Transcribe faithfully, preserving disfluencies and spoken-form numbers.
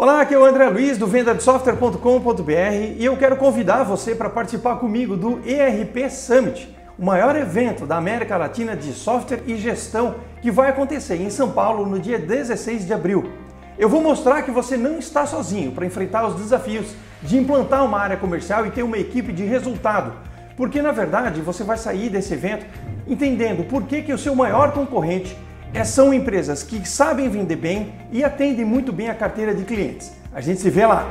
Olá, aqui é o André Luiz do venda de software ponto com ponto br e eu quero convidar você para participar comigo do E R P Summit, o maior evento da América Latina de software e gestão que vai acontecer em São Paulo no dia dezesseis de abril. Eu vou mostrar que você não está sozinho para enfrentar os desafios de implantar uma área comercial e ter uma equipe de resultado, porque na verdade você vai sair desse evento entendendo por que que o seu maior concorrente É, são empresas que sabem vender bem e atendem muito bem a carteira de clientes. A gente se vê lá!